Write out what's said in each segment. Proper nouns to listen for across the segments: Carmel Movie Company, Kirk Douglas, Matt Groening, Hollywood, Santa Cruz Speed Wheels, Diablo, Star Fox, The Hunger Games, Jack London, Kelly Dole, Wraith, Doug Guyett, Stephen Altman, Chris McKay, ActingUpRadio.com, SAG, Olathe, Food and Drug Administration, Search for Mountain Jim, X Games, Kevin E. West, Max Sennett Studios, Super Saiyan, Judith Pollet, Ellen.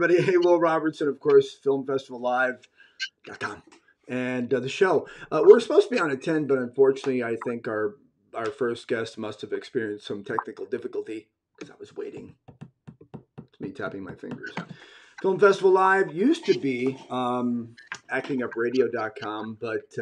everybody. Hey, Will Roberts, and of course, FilmFestivalLive.com and the show. We're supposed to be on at 10, but unfortunately, I think our first guest must have experienced some technical difficulty because I was waiting. It's me tapping my fingers. Film Festival Live used to be ActingUpRadio.com, but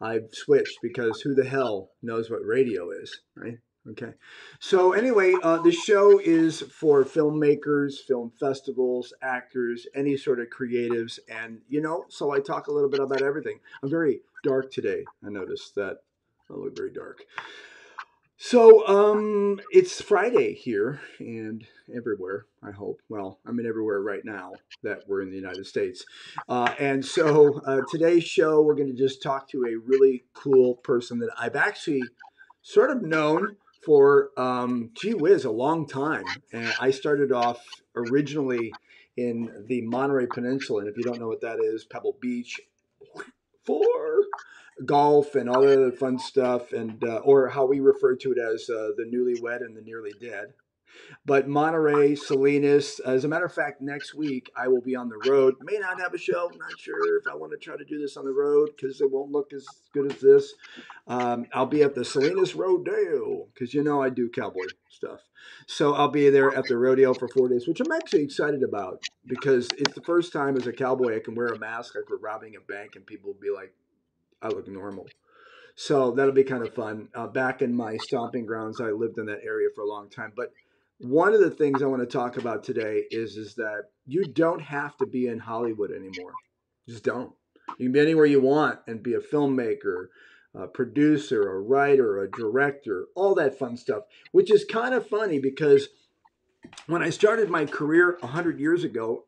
I've switched because who the hell knows what radio is, right? Okay. So anyway, the show is for filmmakers, film festivals, actors, any sort of creatives. And, you know, so I talk a little bit about everything. I'm very dark today. I noticed that I look very dark. So it's Friday here and everywhere, I hope. Well, I mean everywhere right now that we're in the United States. And so today's show, we're going to just talk to a really cool person that I've actually sort of known for, gee whiz, a long time. And I started off originally in the Monterey Peninsula. And if you don't know what that is, Pebble Beach for golf and all that other fun stuff, and or how we refer to it as the newlywed and the nearly dead. But Monterey, Salinas, as a matter of fact, next week I will be on the road. May not have a show. I'm not sure if I want to try to do this on the road because it won't look as good as this. I'll be at the Salinas Rodeo because, you know, I do cowboy stuff. So I'll be there at the rodeo for 4 days, which I'm actually excited about because it's the first time as a cowboy I can wear a mask like we're robbing a bank and people will be like, I look normal. So that'll be kind of fun. Back in my stomping grounds, I lived in that area for a long time. But one of the things I want to talk about today is that you don't have to be in Hollywood anymore. You just don't. You can be anywhere you want and be a filmmaker, a producer, a writer, a director, all that fun stuff, which is kind of funny because when I started my career 100 years ago,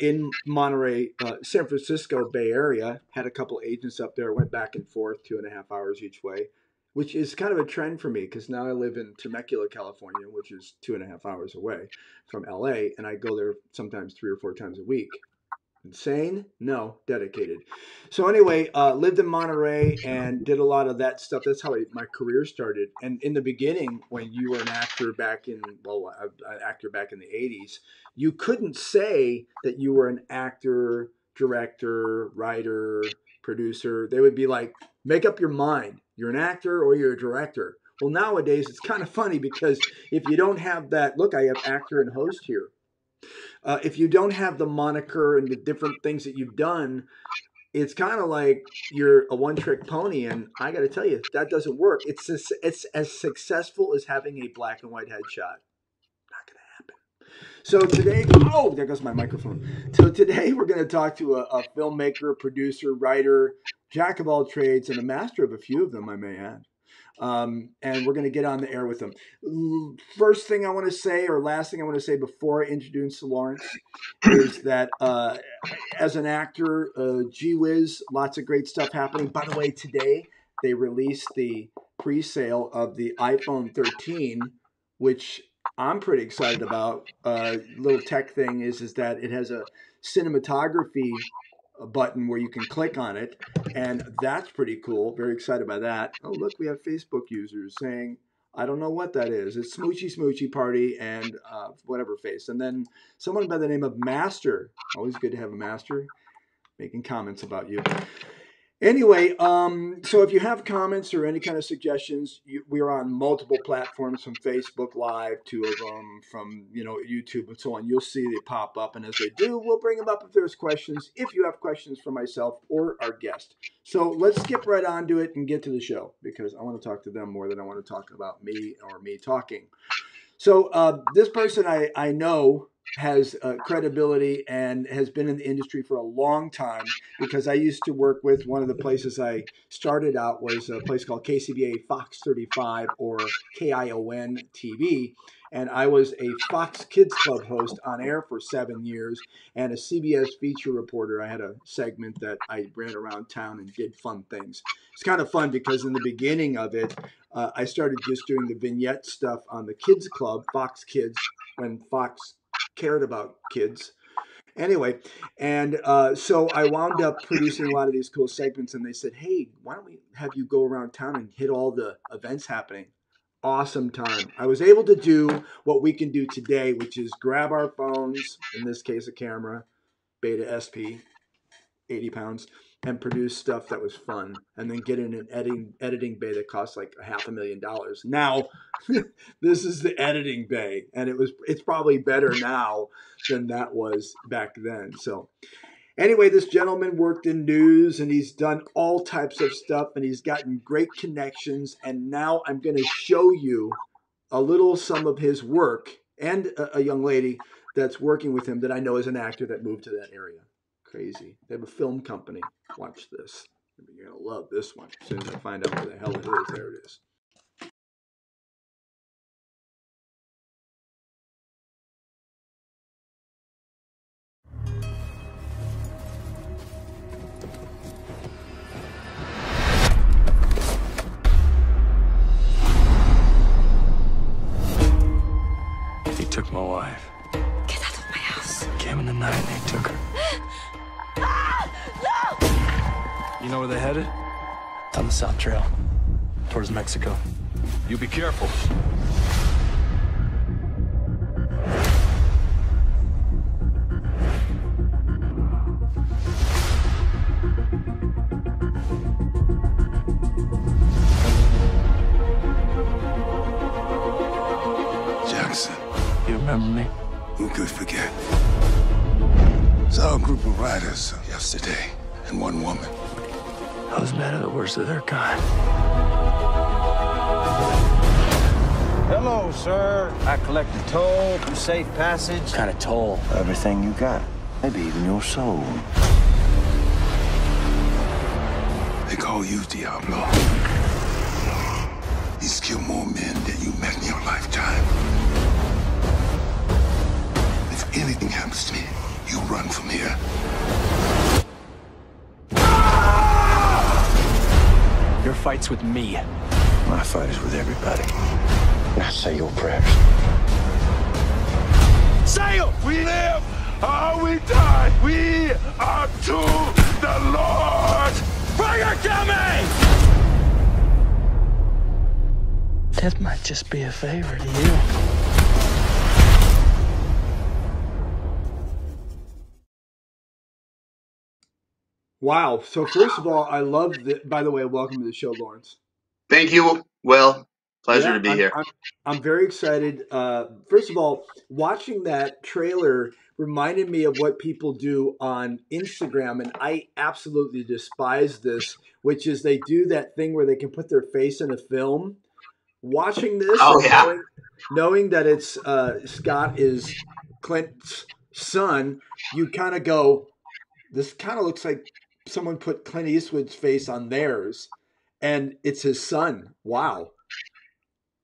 in Monterey, San Francisco Bay Area, had a couple agents up there, went back and forth 2.5 hours each way, which is kind of a trend for me because now I live in Temecula, California, which is 2.5 hours away from LA, and I go there sometimes 3 or 4 times a week. Insane? No, dedicated. So anyway, lived in Monterey and did a lot of that stuff. That's how my career started. And in the beginning, when you were an actor back in, well, an actor back in the 80s, you couldn't say that you were an actor, director, writer, producer. They would be like, make up your mind. You're an actor or you're a director. Well, nowadays, it's kind of funny because if you don't have that, look, I have actor and host here. If you don't have the moniker and the different things that you've done, it's kind of like you're a one-trick pony, and I got to tell you, that doesn't work. It's as successful as having a black and white headshot. Not going to happen. So today, oh, there goes my microphone. So today we're going to talk to a filmmaker, producer, writer, jack of all trades, and a master of a few of them, I may add. And we're going to get on the air with them. First thing I want to say, or last thing I want to say before I introduce Lawrence, is that as an actor, gee whiz, lots of great stuff happening. By the way, today they released the pre-sale of the iPhone 13, which I'm pretty excited about. Little tech thing is that it has a cinematography button where you can click on it, and that's pretty cool. Very excited by that. Oh, look, we have Facebook users saying, I don't know what that is. It's Smoochy Smoochy Party and whatever face. And then someone by the name of Master, always good to have a master, making comments about you. Anyway, so if you have comments or any kind of suggestions, we are on multiple platforms, from Facebook Live, 2 of them, from YouTube and so on. You'll see they pop up, and as they do, we'll bring them up if there's questions, if you have questions for myself or our guest. So let's skip right on to it and get to the show, because I want to talk to them more than I want to talk about me or me talking. So this person I know has credibility and has been in the industry for a long time, because I used to work with, one of the places I started out was a place called KCBA Fox 35 or KION TV. And I was a Fox Kids Club host on air for 7 years and a CBS feature reporter. I had a segment that I ran around town and did fun things. It's kind of fun because in the beginning of it, I started just doing the vignette stuff on the Kids Club, Fox Kids, when Fox cared about kids. Anyway, and so I wound up producing a lot of these cool segments, and they said, hey, why don't we have you go around town and hit all the events happening? awesome time. I was able to do what we can do today, which is grab our phones, in this case a camera, Beta SP, 80 pounds, and produce stuff that was fun, and then get in an editing bay that costs like $500,000. Now, this is the editing bay, and it's probably better now than that was back then. So anyway, this gentleman worked in news, and he's done all types of stuff, and he's gotten great connections. And now I'm going to show you a little some of his work, and a young lady that's working with him that I know is an actor that moved to that area. Crazy. They have a film company. Watch this. You're going to love this one. As soon as I find out where the hell it is, there it is. He took my wife. Get out of my house. Came in the night and they took her. You know where they're headed? Down the South Trail, towards Mexico. You be careful. Jackson. You remember me? Who could forget? Saw a group of riders yesterday, and one woman. I was mad at the worst of their kind. Hello, sir. I collected toll from safe passage. What kind of toll? Everything you got. Maybe even your soul. They call you Diablo. He's killed more men than you met in your lifetime. If anything happens to me, you run from here. Your fight's with me. My fight is with everybody. Now say your prayers. Say them! We live or we die. We are to the Lord. Bring it to me! Death might just be a favor to you. Wow. So first of all, I love that. By the way, welcome to the show, Lawrence. Thank you, Will. Pleasure to be here. I'm very excited. First of all, watching that trailer reminded me of what people do on Instagram, and I absolutely despise this, which is they do that thing where they can put their face in a film. Watching this, knowing that it's Scott is Clint's son, you kind of go, this kind of looks like someone put Clint Eastwood's face on theirs, and it's his son. Wow.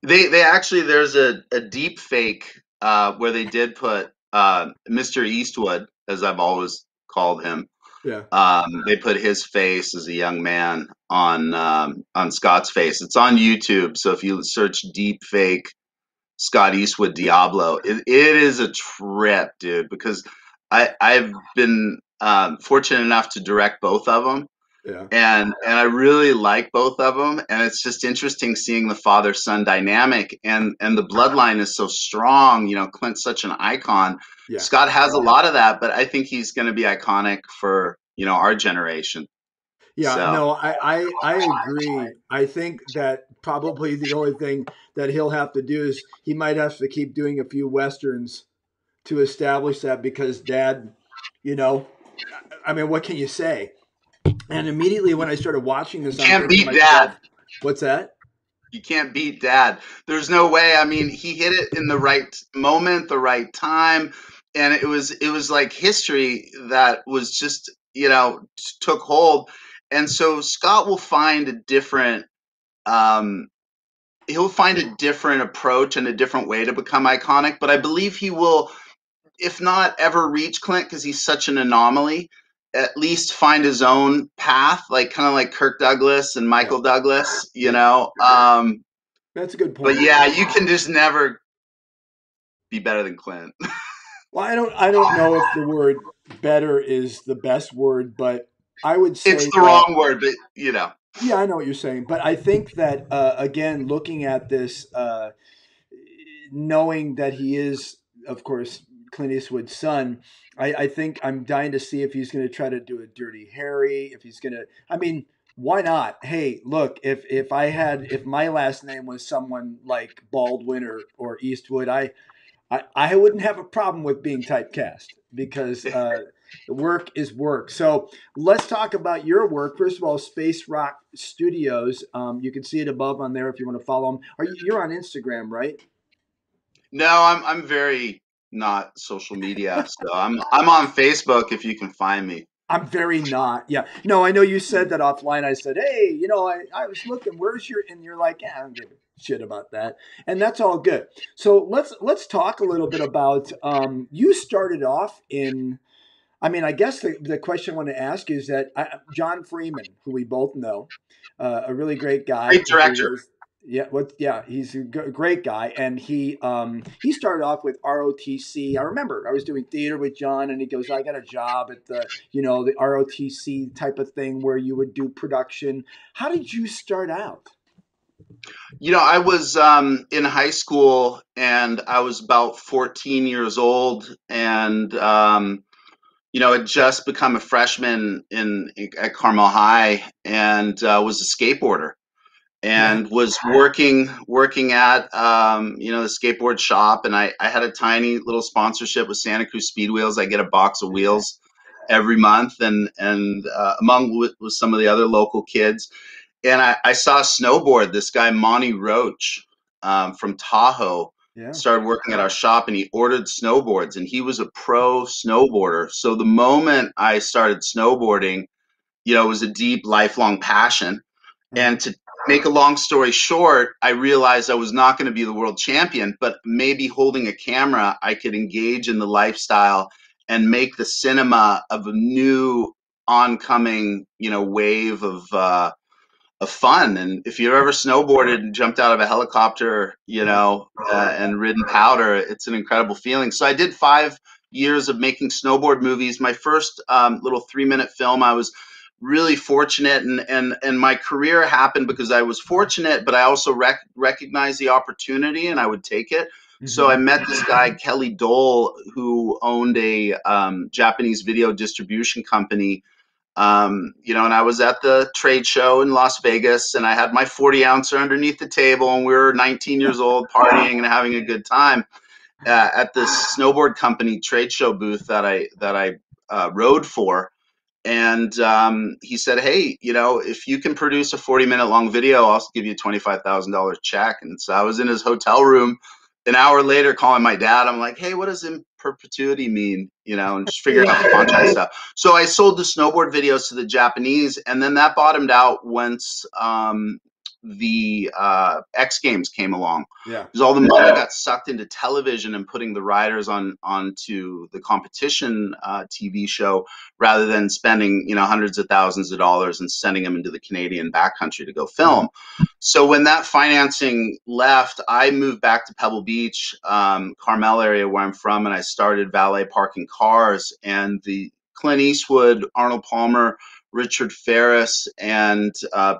They actually, there's a deep fake where they did put Mr. Eastwood, as I've always called him. Yeah. They put his face as a young man on Scott's face. It's on YouTube. So if you search deep fake Scott Eastwood Diablo, it is a trip, dude, because I've been fortunate enough to direct both of them. Yeah. And I really like both of them. And it's just interesting seeing the father-son dynamic, and the bloodline is so strong. You know, Clint's such an icon. Yeah. Scott has a lot of that, but I think he's going to be iconic for, you know, our generation. Yeah, so. No, I agree. I think that probably the only thing that he'll have to do is he might have to keep doing a few Westerns to establish that, because Dad, you know, I mean, what can you say? And immediately when I started watching this, you can't beat Dad. What's that? You can't beat Dad. There's no way. I mean, he hit it in the right moment, the right time, and it was like history that was just, you know, took hold. And so Scott will find a different, he'll find a different approach and a different way to become iconic. But I believe he will, if not ever reach Clint, because he's such an anomaly, at least find his own path, like kind of like Kirk Douglas and Michael Douglas, you know. That's a good point. But yeah, you can just never be better than Clint. Well, I don't know if the word "better" is the best word, but I would say it's the wrong word, but you know. Yeah, I know what you're saying. But I think that, again, looking at this, knowing that he is, of course, Clint Eastwood's son, I think I'm dying to see if he's going to try to do a Dirty Harry, if he's going to, I mean, why not? Hey, look, if my last name was someone like Baldwin or Eastwood, I wouldn't have a problem with being typecast because work is work. So let's talk about your work. First of all, Space Rock Studios. You can see it above on there if you want to follow them. You're on Instagram, right? No, I'm very not social media. So I'm on Facebook if you can find me. I'm very not. Yeah. No, I know you said that offline. I said, hey, you know, I was looking, where's your, and you're like, yeah, I don't give a shit about that. And that's all good. So let's talk a little bit about, you started off in, I mean, I guess the question I want to ask is that John Freeman, who we both know, a really great guy. Great director. Yeah. Yeah. He's a great guy. And he started off with ROTC. I remember I was doing theater with John and he goes, I got a job at the, you know, the ROTC type of thing where you would do production. How did you start out? You know, I was in high school and I was about 14 years old and, you know, I'd just become a freshman at Carmel High and was a skateboarder. And was working at, you know, the skateboard shop. And I had a tiny little sponsorship with Santa Cruz Speed Wheels. I get a box of wheels every month and among with some of the other local kids. And I saw a snowboard, this guy, Monty Roach from Tahoe, started working at our shop and he ordered snowboards and he was a pro snowboarder. So the moment I started snowboarding, you know, it was a deep lifelong passion. And to make a long story short, I realized I was not going to be the world champion, but maybe holding a camera, I could engage in the lifestyle and make the cinema of a new oncoming, you know, wave of fun. And if you've ever snowboarded and jumped out of a helicopter, you know, and ridden powder, it's an incredible feeling. So I did 5 years of making snowboard movies. My first little 3-minute film, I was really fortunate and my career happened because I was fortunate, but I also recognized the opportunity and I would take it. Mm-hmm. So I met this guy, Kelly Dole, who owned a Japanese video distribution company. You know, and I was at the trade show in Las Vegas and I had my 40 ouncer underneath the table and we were 19 years old partying and having a good time at this snowboard company trade show booth that I rode for. And he said, hey, you know, if you can produce a 40-minute long video, I'll give you a $25,000 check. And so I was in his hotel room an hour later calling my dad. I'm like, hey, what does in perpetuity mean? You know, and just figuring out the contract stuff. So I sold the snowboard videos to the Japanese. And then that bottomed out once the X Games came along. Yeah, because all the money got sucked into television and putting the riders onto the competition TV show rather than spending, you know, hundreds of thousands of dollars and sending them into the Canadian backcountry to go film. So when that financing left, I moved back to Pebble Beach, Carmel area where I'm from, and I started valet parking cars. And the Clint Eastwood, Arnold Palmer, Richard Ferris, and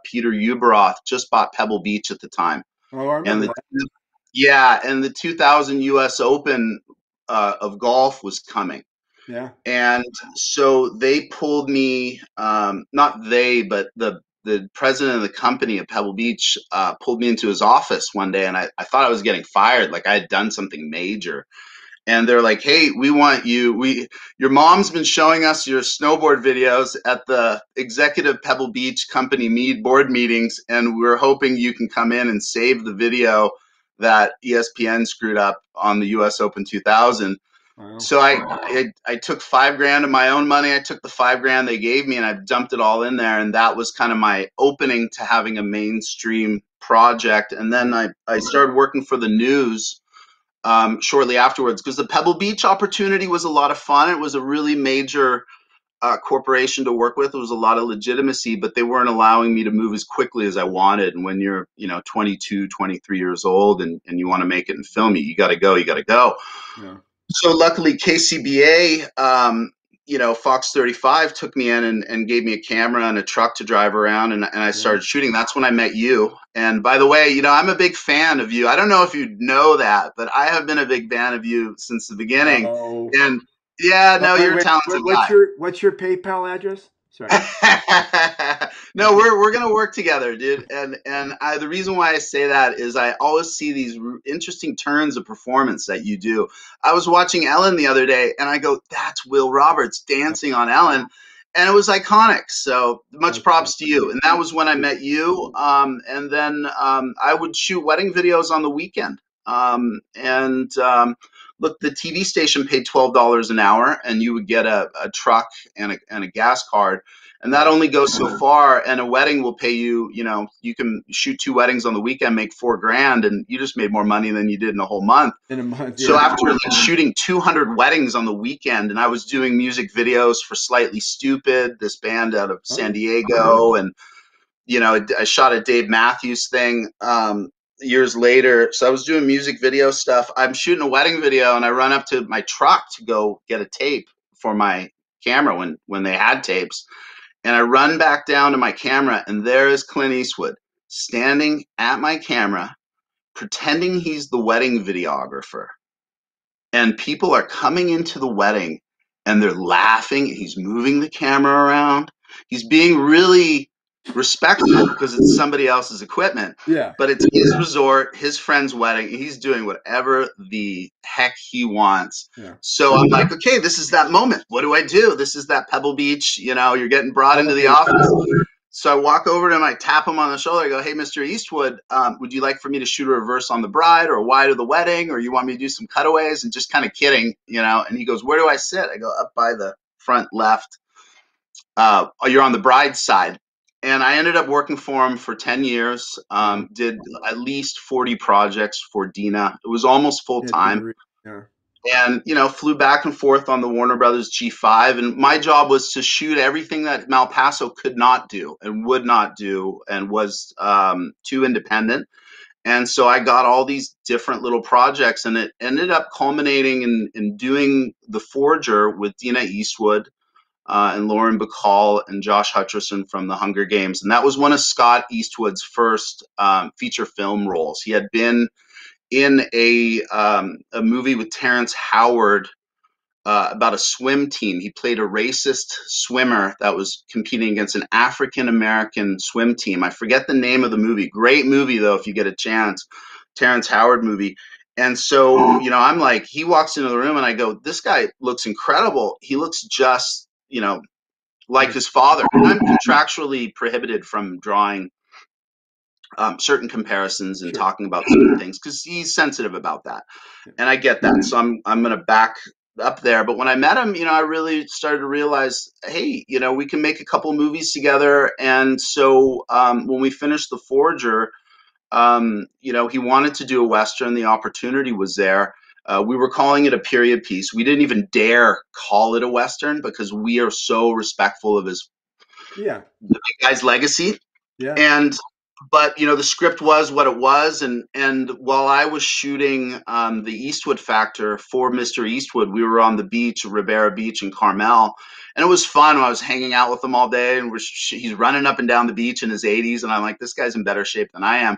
Peter Uberoth just bought Pebble Beach at the time. Oh, I remember that. Yeah, and the 2000 US Open of golf was coming. Yeah. And so they pulled me, not they, but the president of the company at Pebble Beach pulled me into his office one day, and I thought I was getting fired, like I had done something major. And they're like, hey, we want you. Your mom's been showing us your snowboard videos at the executive Pebble Beach company board meetings, and we're hoping you can come in and save the video that ESPN screwed up on the US Open 2000. Wow. So I took $5,000 of my own money. I took the $5,000 they gave me, and I dumped it all in there. And that was kind of my opening to having a mainstream project. And then I started working for the news shortly afterwards, because the Pebble Beach opportunity was a lot of fun. It was a really major corporation to work with. It was a lot of legitimacy, but they weren't allowing me to move as quickly as I wanted. And when you're, you know, 22, 23 years old and you want to make it in film, you got to go. Yeah. So luckily KCBA, you know, Fox 35 took me in and gave me a camera and a truck to drive around, and I started shooting. That's when I met you. And by the way, you know, I'm a big fan of you. I don't know if you know that, but I have been a big fan of you since the beginning. Oh. And yeah, no, you're a talented guy. What's your PayPal address? Sorry. No, we're going to work together, dude. And I, the reason why I say that is I always see these interesting turns of performance that you do. I was watching Ellen the other day and I go, that's Will Roberts dancing on Ellen. And it was iconic. So much props to you. And that was when I met you. And then I would shoot wedding videos on the weekend. Look, the TV station paid $12 an hour and you would get a truck and a gas card. And that only goes so far. And a wedding will pay you, you know, you can shoot 2 weddings on the weekend, make $4 grand, and you just made more money than you did in a whole month. In a month, yeah. So after like, shooting 200 weddings on the weekend, and I was doing music videos for Slightly Stupid, this band out of San Diego. And, you know, I shot a Dave Matthews thing. Years later, so I was doing music video stuff. I'm shooting a wedding video and I run up to my truck to go get a tape for my camera when they had tapes. And I run back down to my camera and there is Clint Eastwood standing at my camera, pretending he's the wedding videographer. And people are coming into the wedding and they're laughing. And he's moving the camera around. He's being really respectful because it's somebody else's equipment, yeah, but it's his resort, his friend's wedding, and he's doing whatever the heck he wants. Yeah. So I'm like, okay, this is that moment. What do I do? This is that Pebble Beach, you know, you're getting brought into the office. So I walk over to him, I tap him on the shoulder, I go, hey, Mr. Eastwood, would you like for me to shoot a reverse on the bride or a wide of the wedding, or you want me to do some cutaways? And just kind of kidding, you know, and he goes, where do I sit? I go, up by the front left. You're on the bride's side. And I ended up working for him for 10 years, did at least 40 projects for Dina. It was almost full time. Yeah. And, you know, flew back and forth on the Warner Brothers G5. And my job was to shoot everything that Malpasso could not do and would not do and was too independent. And so I got all these different little projects, and it ended up culminating in doing The Forger with Dina Eastwood. And Lauren Bacall and Josh Hutcherson from The Hunger Games. And that was one of Scott Eastwood's first feature film roles. He had been in a movie with Terrence Howard about a swim team. He played a racist swimmer that was competing against an African-American swim team. I forget the name of the movie. Great movie, though, if you get a chance. Terrence Howard movie. And so, you know, I'm like, he walks into the room and I go, this guy looks incredible. He looks just, you know, like his father. And I'm contractually prohibited from drawing certain comparisons and talking about certain things because he's sensitive about that. And I get that. So I'm going to back up there. But when I met him, you know, I really started to realize, hey, you know, we can make a couple movies together. And so when we finished The Forger, you know, he wanted to do a Western. The opportunity was there. We were calling it a period piece. We didn't even dare call it a Western because we are so respectful of his, the big guy's legacy. Yeah. And, but you know, the script was what it was. And while I was shooting the Eastwood Factor for Mr. Eastwood, we were on the beach, Ribera Beach in Carmel. And it was fun. I was hanging out with him all day and he's running up and down the beach in his 80s. And I'm like, this guy's in better shape than I am.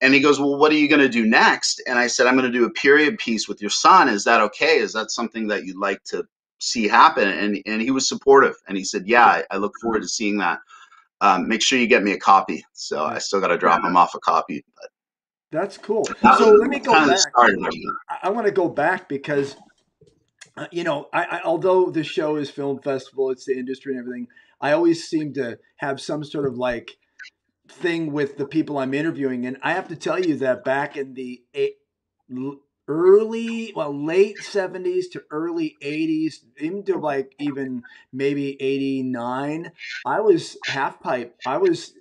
And he goes, well, what are you going to do next? And I said, I'm going to do a period piece with your son. Is that okay? Is that something that you'd like to see happen? And he was supportive. And he said, yeah, I look forward to seeing that. Make sure you get me a copy. So I still got to drop him off a copy. But that's cool. So let me go back. I want to go back because, you know, I although the show is Film Festival, it's the industry and everything, I always seem to have some sort of like thing with the people I'm interviewing. And I have to tell you that back in the late 70s to early 80s, into like even maybe 89, I was half pipe. I was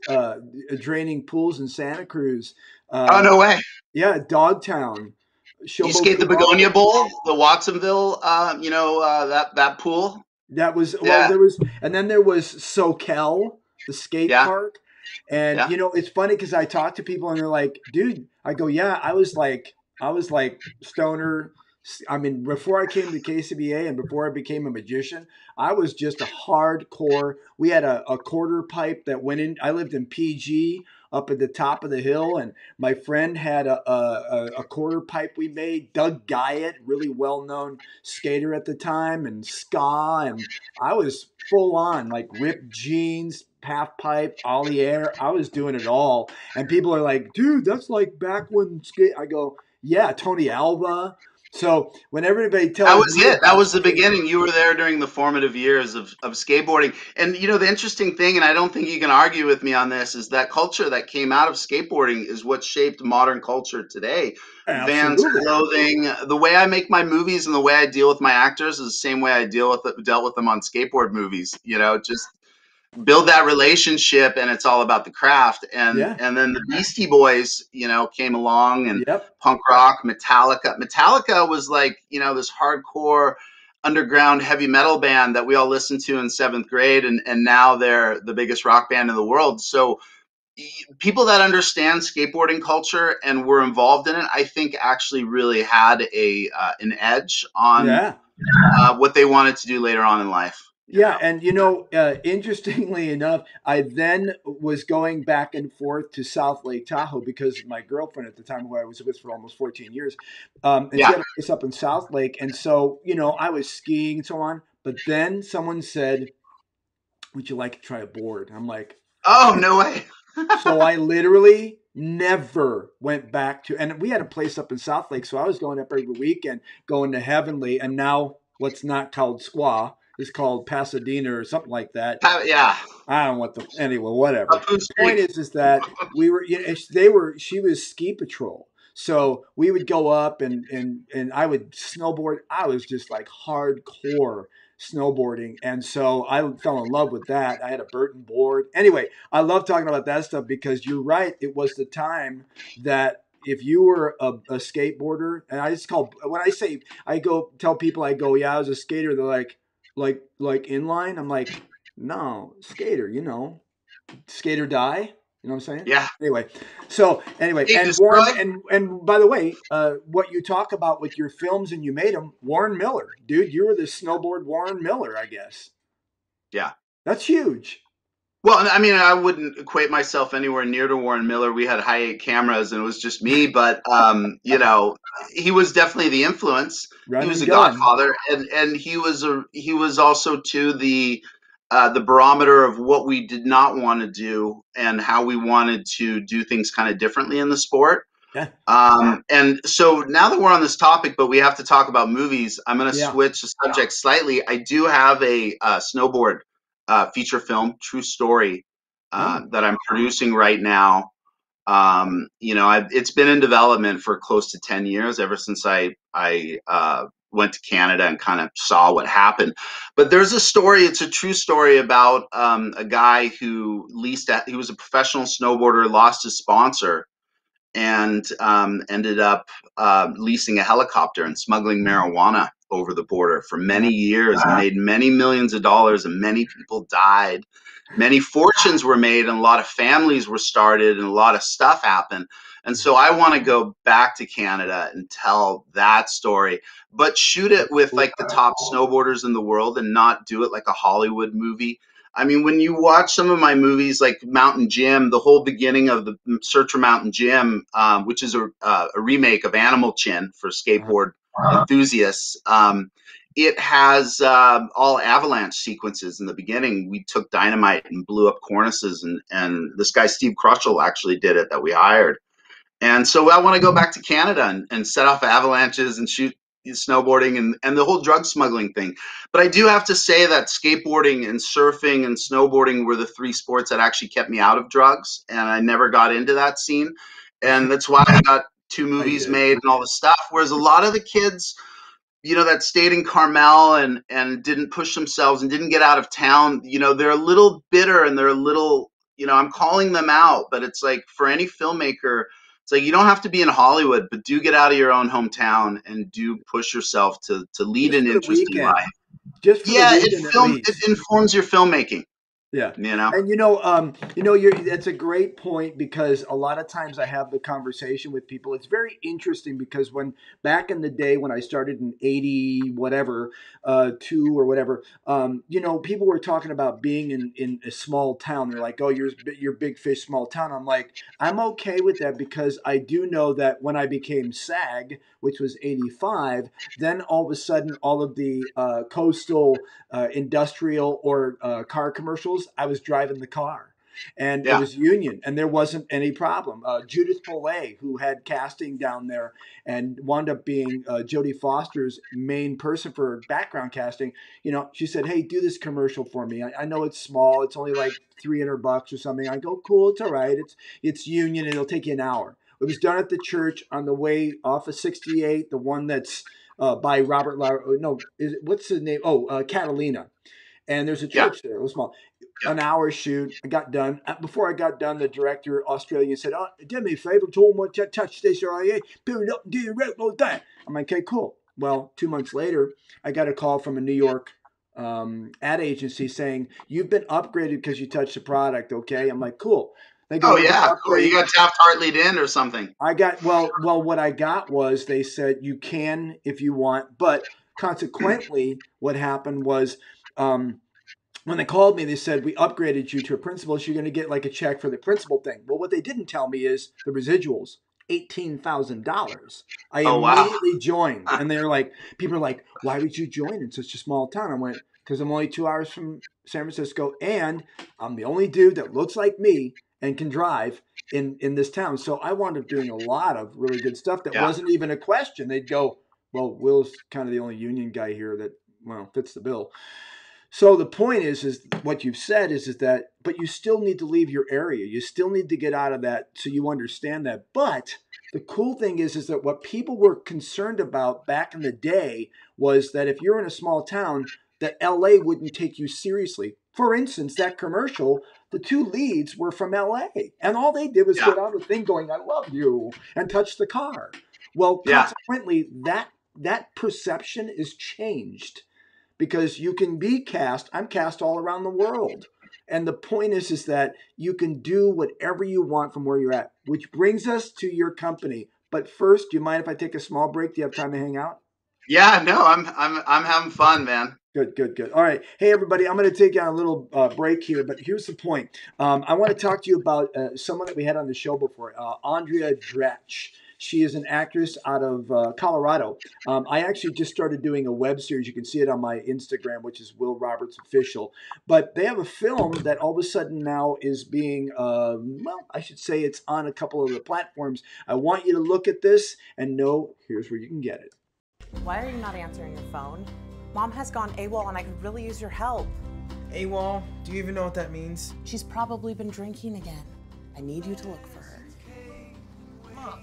draining pools in Santa Cruz. Oh, no way. Yeah, Dogtown. You skate the Begonia Bowl, the Watsonville, you know, that pool? That was, there was, and then there was SoCal, the skate park. And, you know, it's funny because I talk to people and they're like, dude, I go, I was like stoner, I mean, before I came to KCBA and before I became a magician, I was just a hardcore. We had a quarter pipe that went in. I lived in PG up at the top of the hill, and my friend had a quarter pipe we made. Doug Guyett, really well-known skater at the time, and ska, and I was full on, like ripped jeans, half pipe, ollie air. I was doing it all, and people are like, "Dude, that's like back when skate." I go, "Yeah, Tony Alva." So when everybody tells that was me, it. That was the beginning. You were there during the formative years of skateboarding. And, you know, the interesting thing, and I don't think you can argue with me on this, is that culture that came out of skateboarding is what shaped modern culture today. Vans, clothing, the way I make my movies and the way I deal with my actors is the same way I dealt with them on skateboard movies. You know, just build that relationship, and it's all about the craft. And yeah. And then the Beastie Boys, you know, came along, and yep. Punk rock, Metallica was like, you know, this hardcore underground heavy metal band that we all listened to in seventh grade, and now they're the biggest rock band in the world. So people that understand skateboarding culture and were involved in it, I think actually really had an edge on yeah. What they wanted to do later on in life. Yeah, and you know, interestingly enough, I then was going back and forth to South Lake Tahoe because my girlfriend at the time, who I was with for almost 14 years, and yeah. She had a place up in South Lake. And so, you know, I was skiing and so on. But then someone said, "Would you like to try a board?" I'm like, "Oh, no way." So I literally never went back to, and we had a place up in South Lake. So I was going up every weekend, going to Heavenly, and now what's not called Squaw. It's called Pasadena or something like that. Yeah, I don't want the anyway. Whatever. The point is that we were. You know, they were. She was ski patrol, so we would go up and I would snowboard. I was just like hardcore snowboarding, and so I fell in love with that. I had a Burton board. Anyway, I love talking about that stuff because you're right. It was the time that. If you were a skateboarder, and I just call when I say I go tell people I go, "Yeah, I was a skater." They're like inline. I'm like, "No, skater, you know, skate or die." You know what I'm saying? Yeah. Anyway, so anyway, and Warren, and by the way, what you talk about with your films and you made them, Warren Miller, dude, you were the snowboard Warren Miller, I guess. Yeah, that's huge. Well, I mean, I wouldn't equate myself anywhere near to Warren Miller. We had high-eight cameras, and it was just me. But, you know, he was definitely the influence. Right, he was the godfather. And he was also, too, the barometer of what we did not want to do and how we wanted to do things kind of differently in the sport. Yeah. And so now that we're on this topic, but we have to talk about movies, I'm going to yeah. switch the subject yeah. slightly. I do have a snowboard feature film, true story, that I'm producing right now. You know, it's been in development for close to 10 years, ever since I went to Canada and kind of saw what happened. But there's a story, it's a true story about a guy who he was a professional snowboarder, lost his sponsor, and ended up leasing a helicopter and smuggling marijuana over the border for many years, and made many millions of dollars, and many people died. Many fortunes were made, and a lot of families were started, and a lot of stuff happened. And so I want to go back to Canada and tell that story, but shoot it with like the top snowboarders in the world and not do it like a Hollywood movie. I mean, when you watch some of my movies like Mountain Jim, the whole beginning of the search for Mountain Jim, which is a remake of Animal Chin for skateboard enthusiasts, it has all avalanche sequences in the beginning. We took dynamite and blew up cornices, and this guy Steve Crushell actually did it, that we hired. And so I want to go back to Canada and set off avalanches and shoot snowboarding and the whole drug smuggling thing. But I do have to say that skateboarding and surfing and snowboarding were the three sports that actually kept me out of drugs, and I never got into that scene, and that's why I got 2 movies made and all the stuff. Whereas a lot of the kids, you know, that stayed in Carmel and didn't push themselves and didn't get out of town, you know, they're a little bitter and they're a little, you know, I'm calling them out, but it's like for any filmmaker, it's like you don't have to be in Hollywood, but do get out of your own hometown and do push yourself to lead an interesting life. Just for the weekend, it informs your filmmaking. Yeah. You know? And that's a great point, because a lot of times I have the conversation with people. It's very interesting, because when back in the day when I started in 80 whatever, two or whatever, people were talking about being in a small town. They're like, "Oh, you're big fish, small town." I'm like, I'm okay with that, because I do know that when I became SAG, which was 85, then all of a sudden all of the coastal, industrial, or car commercials, I was driving the car, and it was union, and there wasn't any problem. Judith Pollet, who had casting down there and wound up being Jodie Foster's main person for background casting, she said, "Hey, do this commercial for me. I know it's small. It's only like $300 or something." I go, "Cool. It's all right. It's union. It'll take you an hour." It was done at the church on the way off of 68, the one that's by Robert. What's his name? Catalina. And there's a church there. It was small. An hour shoot. I got done. Before I got done, the director, Australian, said, "Oh, do me a favor. Touch this area. Put it up. Do your regular thing." I'm like, "Okay, cool." Well, 2 months later, I got a call from a New York ad agency saying, "You've been upgraded because you touched the product." Okay, I'm like, "Cool." They go, "Oh yeah, cool. You got tapped Hartley'd in or something." I got well. What I got was they said, "You can if you want," but consequently, what happened was, when they called me, they said, "We upgraded you to a principal, so you're going to get like a check for the principal thing." Well, what they didn't tell me is the residuals, $18,000. I immediately joined. And they were like, people are like, "Why would you join in such a small town?" I went, "Because I'm only 2 hours from San Francisco, and I'm the only dude that looks like me and can drive in this town." So I wound up doing a lot of really good stuff that wasn't even a question. They'd go, "Well, Will's kind of the only union guy here that, fits the bill." So the point is what you've said is that, but you still need to leave your area. You still need to get out of that, so you understand that. But the cool thing is that what people were concerned about back in the day was that if you're in a small town, that LA wouldn't take you seriously. For instance, that commercial, the two leads were from LA, and all they did was get on the thing going, "I love you," and touch the car. Well, consequently, that perception is changed. Because you can be cast, I'm cast all around the world. And the point is that you can do whatever you want from where you're at, which brings us to your company. But first, do you mind if I take a small break? Do you have time to hang out? Yeah, no, I'm having fun, man. Good. All right. Hey, everybody, I'm going to take a little break here, but here's the point. I want to talk to you about someone that we had on the show before, Andrea Dratch. She is an actress out of Colorado. I actually just started doing a web series. You can see it on my Instagram, which is Will Roberts Official. But they have a film that all of a sudden now is being, I should say it's on a couple of the platforms. I want you to look at this and know here's where you can get it. "Why are you not answering your phone? Mom has gone AWOL and I could really use your help." "AWOL? Do you even know what that means?" "She's probably been drinking again. I need you to look for her." "Mom.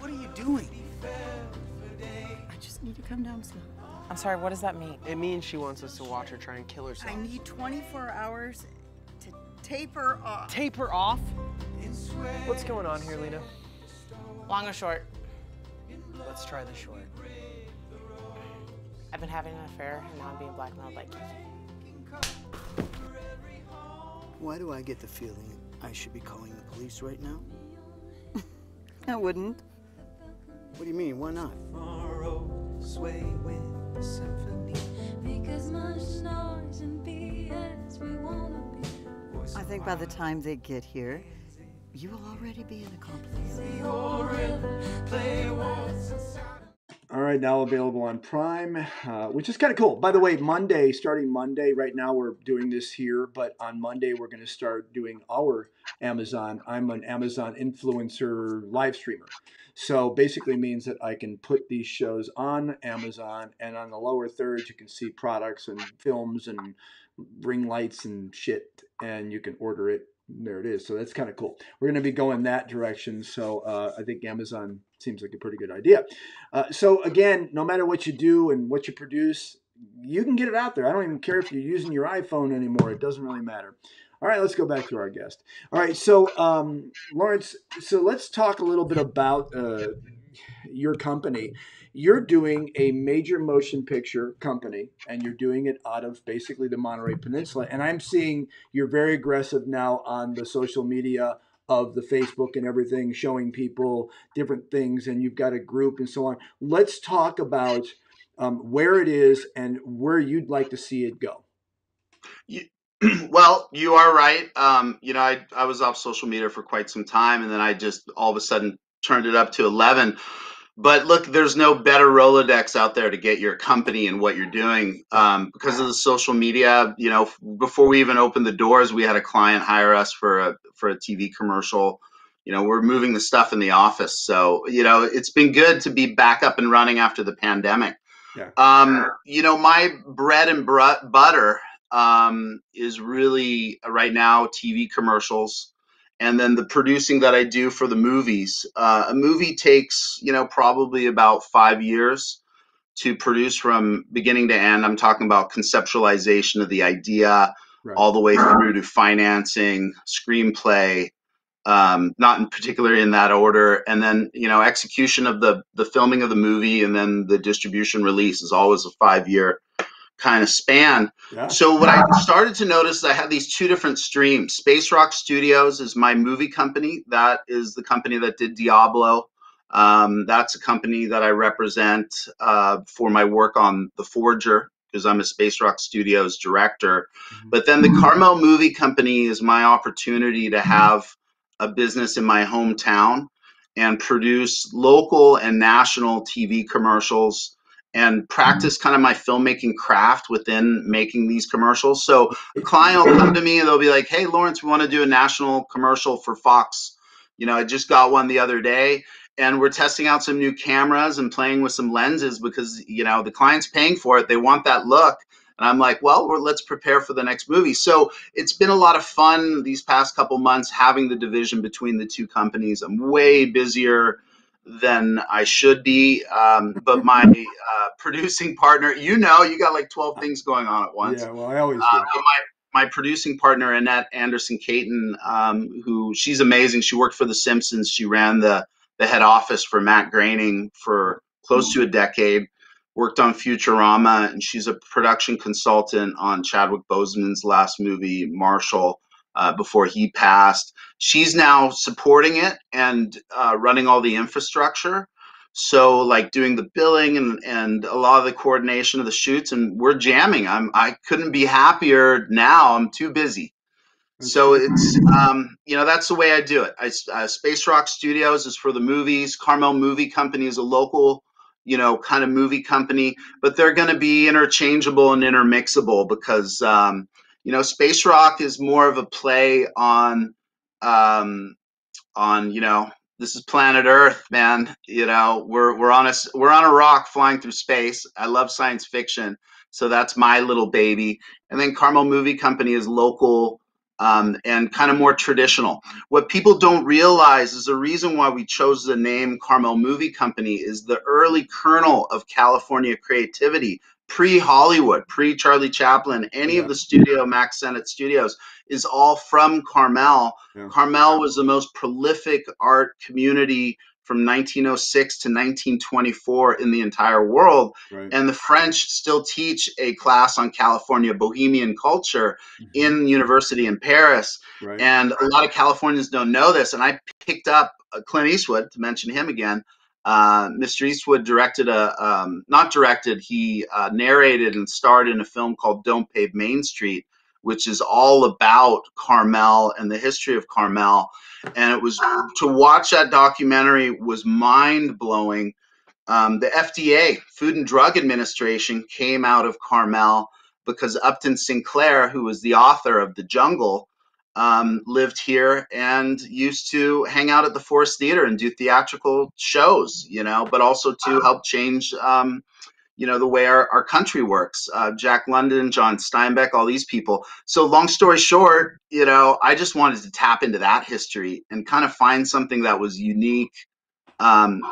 What are you doing?" "I just need to come down, Scott." "I'm sorry, what does that mean?" "It means she wants us to watch her try and kill herself." "I need 24 hours to tape her off." "Tape her off? What's going on here, Lena?" "Long or short?" "Let's try the short." "I've been having an affair, and now I'm being blackmailed by Kiki." "Why do I get the feeling I should be calling the police right now?" "I wouldn't." "What do you mean? Why not?" "Sway with symphony. Because much noise and BS, we wanna be." "I think by the time they get here, you will already be an accomplice." All right, now available on Prime, which is kind of cool. By the way, starting Monday, right now we're doing this here, but on Monday we're going to start doing our Amazon. I'm an Amazon influencer live streamer. So basically means that I can put these shows on Amazon, and on the lower third you can see products and films and ring lights and shit, and you can order it. There it is. So that's kind of cool. We're going to be going that direction. So I think Amazon seems like a pretty good idea. So again, no matter what you do and what you produce, you can get it out there. I don't even care if you're using your iPhone anymore. It doesn't really matter. All right, let's go back to our guest. All right, so Lawrence, so let's talk a little bit about your company. You're doing a major motion picture company, and you're doing it out of basically the Monterey Peninsula. And I'm seeing you're very aggressive now on the social media of the Facebook and everything, showing people different things, and you've got a group and so on. Let's talk about where it is and where you'd like to see it go. Well, you are right. You know, I was off social media for quite some time, and then I just all of a sudden turned it up to 11. But look, there's no better Rolodex out there to get your company and what you're doing because of the social media. You know, before we even opened the doors, we had a client hire us for a TV commercial. You know, we're moving the stuff in the office, so you know it's been good to be back up and running after the pandemic. Yeah. You know, my bread and butter is really right now TV commercials. And then the producing that I do for the movies. A movie takes, you know, probably about 5 years to produce from beginning to end. I'm talking about conceptualization of the idea, right, all the way through to financing, screenplay, not in particular in that order. And then, you know, execution of the filming of the movie, and then the distribution release is always a 5-year kind of span. Yeah. So what I started to notice is I had these two different streams. Space Rock Studios is my movie company. That is the company that did Diablo. That's a company that I represent for my work on The Forger, because I'm a Space Rock Studios director. But then the Carmel Movie Company is my opportunity to have a business in my hometown and produce local and national TV commercials and practice kind of my filmmaking craft within making these commercials. So a client will come to me and they'll be like, hey, Lawrence, we want to do a national commercial for Fox. You know, I just got one the other day, and we're testing out some new cameras and playing with some lenses because, you know, the client's paying for it. They want that look. And I'm like, well, let's prepare for the next movie. So it's been a lot of fun these past couple months having the division between the two companies. I'm way busier than I should be, but my producing partner, you know, you got like 12 things going on at once. Yeah, well, I always do. My producing partner, Annette Anderson-Caton, who she's amazing. She worked for The Simpsons. She ran the head office for Matt Groening for close to a decade, worked on Futurama, and she's a production consultant on Chadwick Boseman's last movie, Marshall, before he passed. She's now supporting it and running all the infrastructure. So like doing the billing and a lot of the coordination of the shoots, and we're jamming. I couldn't be happier now. I'm too busy. So it's, you know, that's the way I do it. Space Rock Studios is for the movies. Carmel Movie Company is a local, you know, kind of movie company, but they're going to be interchangeable and intermixable because, you know, Space Rock is more of a play on, you know, this is planet Earth, man. You know, we're on a rock flying through space. I love science fiction, so that's my little baby. And then Carmel Movie Company is local and kind of more traditional. What people don't realize is the reason why we chose the name Carmel Movie Company is the early kernel of California creativity. Pre-Hollywood, pre-Charlie Chaplin, any of the Max Sennett studios is all from Carmel. Yeah. Carmel was the most prolific art community from 1906 to 1924 in the entire world. Right. And the French still teach a class on California bohemian culture in university in Paris. Right. And a lot of Californians don't know this. And I picked up Clint Eastwood, to mention him again. Mr. Eastwood directed he narrated and starred in a film called Don't Pave Main Street, which is all about Carmel and the history of Carmel. And it was, to watch that documentary was mind blowing. The FDA, Food and Drug Administration, came out of Carmel because Upton Sinclair, who was the author of The Jungle, lived here and used to hang out at the Forest Theater and do theatrical shows, you know, but also to help change, you know, the way our country works. Jack London, John Steinbeck, all these people. So long story short, you know, I just wanted to tap into that history and kind of find something that was unique and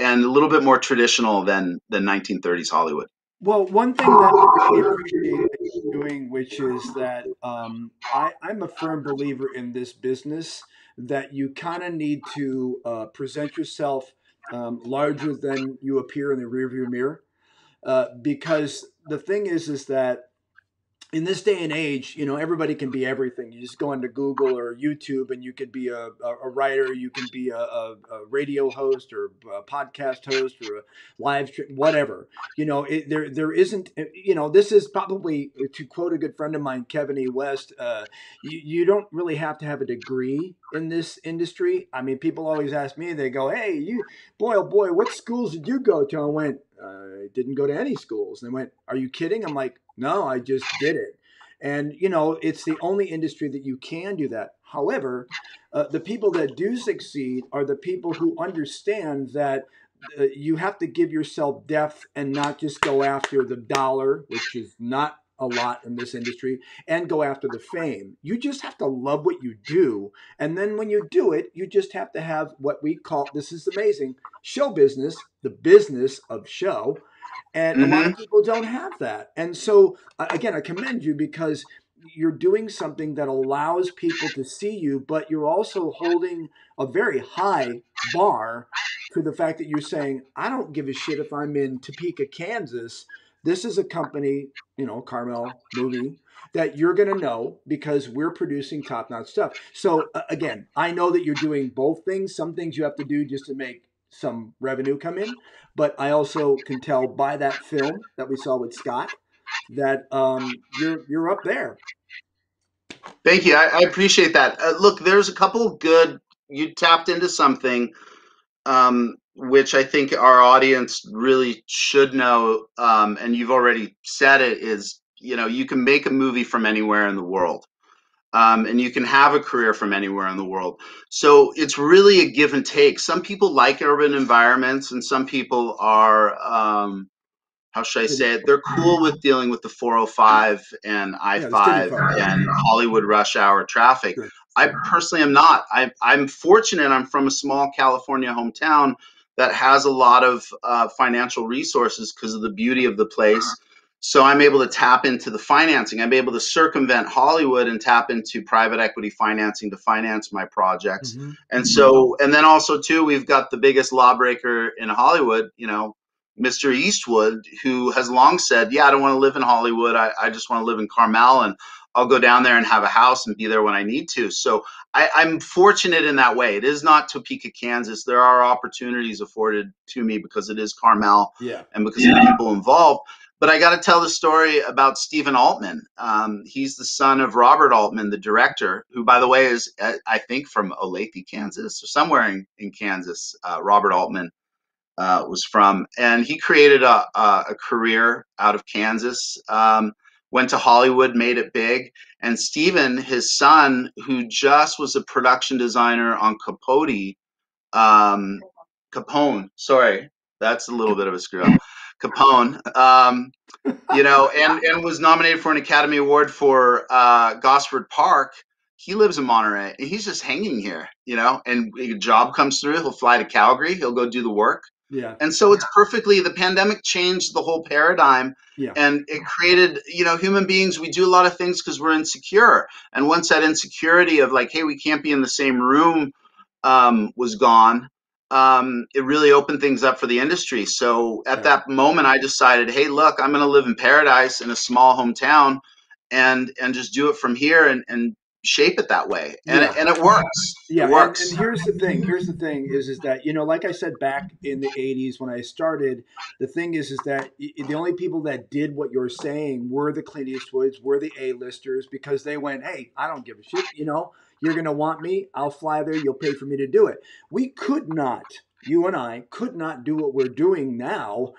a little bit more traditional than 1930s Hollywood. Well, one thing that I appreciate doing, which is that I'm a firm believer in this business that you kind of need to present yourself larger than you appear in the rearview mirror. Because the thing is that in this day and age, you know, everybody can be everything. You just go into Google or YouTube and you could be a writer, you can be a radio host or a podcast host or a live stream, whatever. You know, there isn't, you know, this is probably, to quote a good friend of mine, Kevin E. West, you don't really have to have a degree in this industry. I mean, people always ask me, they go, hey, you, boy, oh boy, what schools did you go to? I went, I didn't go to any schools. And they went, are you kidding? I'm like, no, I just did it. And, you know, it's the only industry that you can do that. However, the people that do succeed are the people who understand that you have to give yourself depth and not just go after the dollar, which is not a lot in this industry, and go after the fame. You just have to love what you do. And then when you do it, you just have to have what we call, this is amazing, show business, the business of show. And a lot of people don't have that. And so, again, I commend you because you're doing something that allows people to see you, but you're also holding a very high bar to the fact that you're saying, I don't give a shit if I'm in Topeka, Kansas. This is a company, you know, Carmel Movie, that you're going to know because we're producing top-notch stuff. So, again, I know that you're doing both things. Some things you have to do just to make some revenue come in, but I also can tell by that film that we saw with Scott that you're up there. Thank you. I appreciate that. Look, there's a couple of good, you tapped into something which I think our audience really should know, and you've already said it, is, you know, you can make a movie from anywhere in the world. And you can have a career from anywhere in the world. So it's really a give and take. Some people like urban environments and some people are, how should I say it? They're cool with dealing with the 405 and I-5 and Hollywood rush hour traffic. I personally am not. I'm fortunate. I'm from a small California hometown that has a lot of financial resources because of the beauty of the place. So I'm able to tap into the financing. I'm able to circumvent Hollywood and tap into private equity financing to finance my projects. And so, and then also too, we've got the biggest lawbreaker in Hollywood, you know, Mr. Eastwood, who has long said, yeah, I don't want to live in Hollywood. I just want to live in Carmel and I'll go down there and have a house and be there when I need to. So I'm fortunate in that way. It is not Topeka, Kansas. There are opportunities afforded to me because it is Carmel and because of the people involved. But I got to tell the story about Stephen Altman. He's the son of Robert Altman, the director, who, by the way, is, I think, from Olathe, Kansas, or somewhere in Kansas, Robert Altman was from. And he created a career out of Kansas, went to Hollywood, made it big. And Stephen, his son, who just was a production designer on Capone, sorry, that's a little bit of a screw up. Capone, you know, and was nominated for an Academy Award for Gosford Park. He lives in Monterey, and he's just hanging here, you know, and a job comes through. He'll fly to Calgary. He'll go do the work. Yeah. And so it's perfectly, the pandemic changed the whole paradigm and it created, you know, human beings, we do a lot of things because we're insecure. And once that insecurity of like, hey, we can't be in the same room was gone, it really opened things up for the industry. So at that moment, I decided, hey, look, I'm going to live in paradise in a small hometown and just do it from here and shape it that way. And, and it works. Yeah. It works. And here's the thing. Here's the thing is that, you know, like I said, back in the 80s when I started, the thing is that the only people that did what you're saying were the Clint Eastwoods, were the A-listers, because they went, hey, I don't give a shit, you know. You're going to want me. I'll fly there. You'll pay for me to do it. We could not, you and I, could not do what we're doing now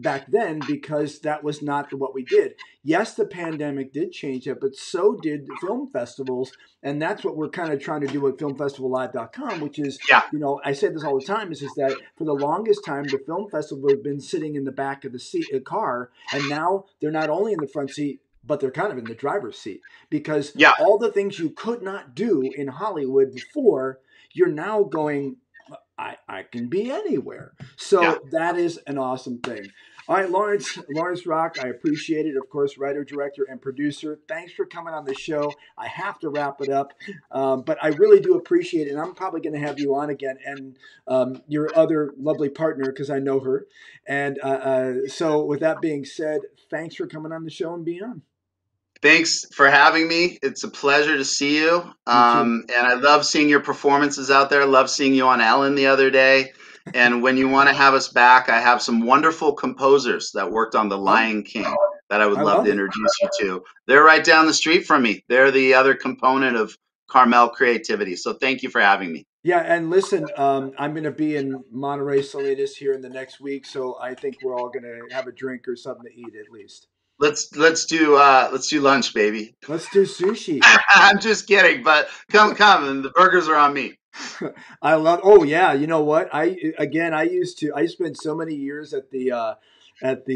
back then because that was not what we did. Yes, the pandemic did change it, but so did the film festivals. And that's what we're kind of trying to do at FilmFestivalLive.com, which is, you know, I say this all the time, is that for the longest time, the film festival had been sitting in the back of the seat, a car, and now they're not only in the front seat, but they're kind of in the driver's seat because all the things you could not do in Hollywood before, you're now going, I can be anywhere. So that is an awesome thing. All right, Lawrence Roeck, I appreciate it. Of course, writer, director, and producer. Thanks for coming on the show. I have to wrap it up, but I really do appreciate it. And I'm probably going to have you on again, and your other lovely partner, because I know her. And so with that being said, thanks for coming on the show and being on. Thanks for having me. It's a pleasure to see you. And I love seeing your performances out there. I love seeing you on Ellen the other day. And when you want to have us back, I have some wonderful composers that worked on The Lion King that I would love to introduce you to. They're right down the street from me. They're the other component of Carmel creativity. So thank you for having me. Yeah, and listen, I'm going to be in Monterey, Salinas here in the next week, so I think we're all going to have a drink or something to eat at least. Let's do lunch, baby. Let's do sushi. I'm just kidding, but come, and the burgers are on me. Oh yeah, you know what? I spent so many years at the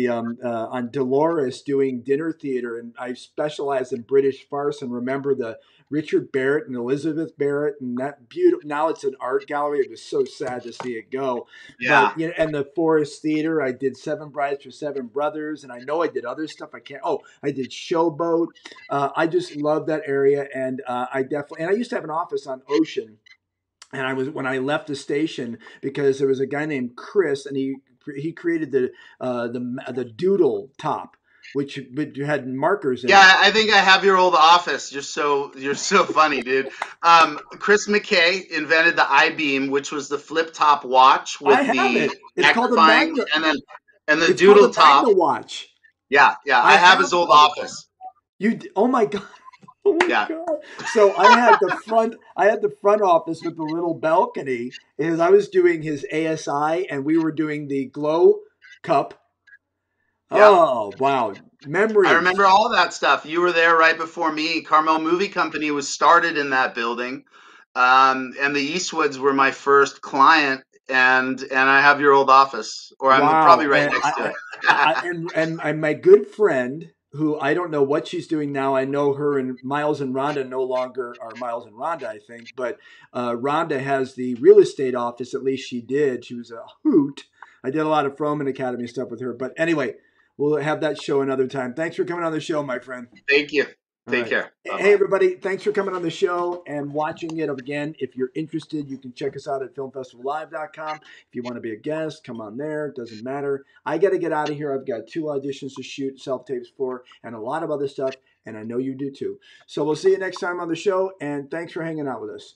on Dolores doing dinner theater, and I specialized in British farce. And remember the Richard Barrett and Elizabeth Barrett and that beautiful. Now it's an art gallery. It was so sad to see it go. Yeah. But, you know, and the Forest Theater. I did Seven Brides for Seven Brothers, and I know I did other stuff. I did Showboat. I just love that area, and I used to have an office on Ocean. And when I left the station, because there was a guy named Chris, and he created the doodle top, which had markers in it. Yeah, I think I have your old office. You're so funny, dude. Chris McKay invented the I-beam, which was the flip top watch with it's called the Magna, and the doodle top. Magna watch. Yeah, yeah. I have his old office. You? Oh my God. Oh my God. So I had the front office with the little balcony, and I was doing his ASI, and we were doing the glow cup. Yeah. Oh wow. Memories. I remember all that stuff. You were there right before me. Carmel Movie Company was started in that building. And the Eastwoods were my first client. And I have your old office. Or I'm probably right next to it. And my good friend, who I don't know what she's doing now. I know her and Miles and Rhonda no longer are Miles and Rhonda, I think. But Rhonda has the real estate office. At least she did. She was a hoot. I did a lot of Frohman Academy stuff with her. But anyway, we'll have that show another time. Thanks for coming on the show, my friend. Thank you. Take care. Bye-bye. Hey, everybody. Thanks for coming on the show and watching it again. If you're interested, you can check us out at FilmFestivalLive.com. If you want to be a guest, come on there. It doesn't matter. I got to get out of here. I've got 2 auditions to shoot self-tapes for and a lot of other stuff, and I know you do too. So we'll see you next time on the show, and thanks for hanging out with us.